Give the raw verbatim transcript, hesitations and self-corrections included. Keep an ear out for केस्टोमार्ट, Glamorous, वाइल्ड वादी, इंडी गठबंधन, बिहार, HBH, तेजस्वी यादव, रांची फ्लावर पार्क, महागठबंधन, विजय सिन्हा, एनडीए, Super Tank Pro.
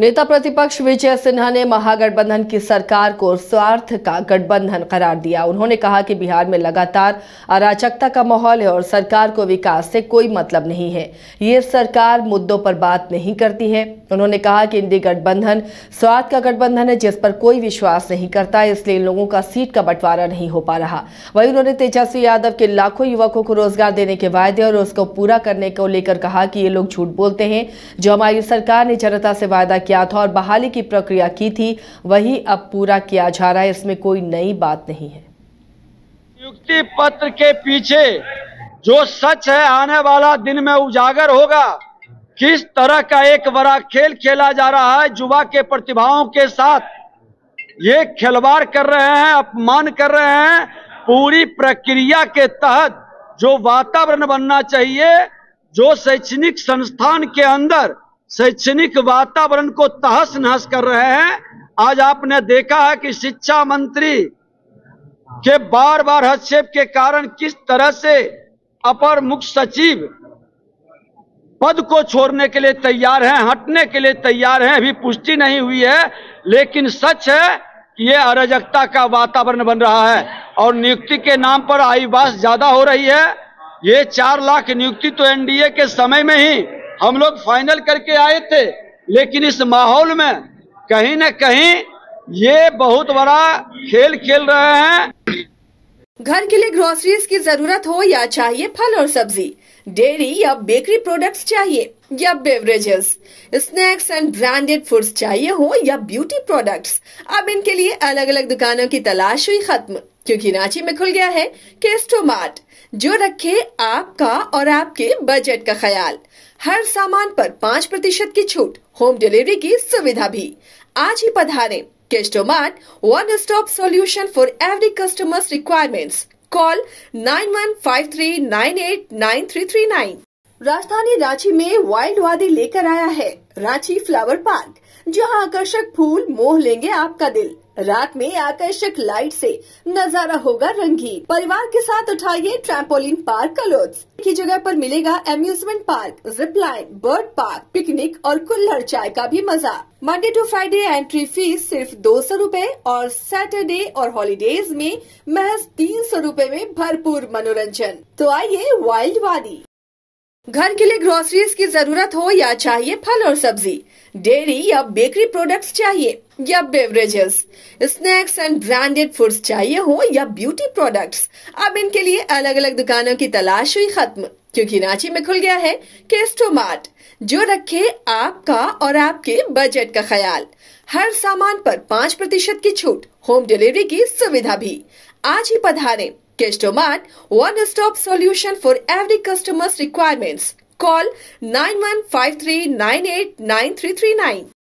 नेता प्रतिपक्ष विजय सिन्हा ने महागठबंधन की सरकार को स्वार्थ का गठबंधन करार दिया। उन्होंने कहा कि बिहार में लगातार अराजकता का माहौल है और सरकार को विकास से कोई मतलब नहीं है। ये सरकार मुद्दों पर बात नहीं करती है। उन्होंने कहा कि इंडी गठबंधन स्वार्थ का गठबंधन है जिस पर कोई विश्वास नहीं करता, इसलिए इन लोगों का सीट का बंटवारा नहीं हो पा रहा। वहीं उन्होंने तेजस्वी यादव के लाखों युवकों को रोजगार देने के वायदे और उसको पूरा करने को लेकर कहा कि ये लोग झूठ बोलते हैं। जो हमारी सरकार ने जनता से वायदा किया था और बहाली की प्रक्रिया की थी, वही अब पूरा किया जा रहा है, इसमें कोई नई बात नहीं है। नियुक्ति पत्र के पीछे जो सच है आने वाला दिन में उजागर होगा। किस तरह का एक बड़ा खेल खेला जा रहा है युवा के प्रतिभाओं के साथ, ये खिलवाड़ कर रहे हैं, अपमान कर रहे हैं। पूरी प्रक्रिया के तहत जो वातावरण बनना चाहिए, जो शैक्षणिक संस्थान के अंदर शैक्षणिक वातावरण को तहस नहस कर रहे हैं। आज आपने देखा है कि शिक्षा मंत्री के बार बार हस्तक्षेप के कारण किस तरह से अपर मुख्य सचिव पद को छोड़ने के लिए तैयार हैं, हटने के लिए तैयार हैं। अभी पुष्टि नहीं हुई है, लेकिन सच है कि ये अराजकता का वातावरण बन रहा है और नियुक्ति के नाम पर आईबास ज्यादा हो रही है। ये चार लाख नियुक्ति तो एनडीए के समय में ही हम लोग फाइनल करके आए थे, लेकिन इस माहौल में कहीं न कहीं ये बहुत बड़ा खेल खेल रहे हैं। घर के लिए ग्रोसरीज की जरूरत हो या चाहिए फल और सब्जी, डेयरी या बेकरी प्रोडक्ट्स चाहिए या beverages, snacks and branded foods चाहिए हो या ब्यूटी प्रोडक्ट्स, अब इनके लिए अलग अलग दुकानों की तलाश हुई खत्म, क्योंकि रांची में खुल गया है केस्टोमार्ट, जो रखे आपका और आपके बजट का ख्याल। हर सामान पर पाँच प्रतिशत की छूट, होम डिलीवरी की सुविधा भी। आज ही पधारें केस्टोमार्ट, one stop solution for every customers requirements. Call nine one five three nine eight nine three three nine. राजधानी रांची में वाइल्ड वादी लेकर आया है रांची फ्लावर पार्क, जहां आकर्षक फूल मोह लेंगे आपका दिल। रात में आकर्षक लाइट से नजारा होगा रंगीन। परिवार के साथ उठाइए ट्रैम्पोलिन पार्क का लुत्फ। की जगह पर मिलेगा amusement park, zip line, bird park, picnic और कुल्हड़ चाय का भी मजा। Monday to Friday entry fees सिर्फ दो सौ रूपए और सैटरडे और हॉलीडेज में महज तीन सौ रूपए में भरपूर मनोरंजन। तो आइए वाइल्ड वादी। घर के लिए ग्रोसरीज की जरूरत हो या चाहिए फल और सब्जी, डेयरी या बेकरी प्रोडक्ट्स चाहिए या beverages, snacks and branded foods चाहिए हो या ब्यूटी प्रोडक्ट्स, अब इनके लिए अलग अलग दुकानों की तलाश हुई खत्म, क्योंकि रांची में खुल गया है केस्टोमार्ट, जो रखे आपका और आपके बजट का ख्याल। हर सामान पर पाँच प्रतिशत की छूट, होम डिलीवरी की सुविधा भी। आज ही पधारें केस्टोमार्ट, one stop solution for every customers requirements. Call nine one five three nine eight nine three three nine.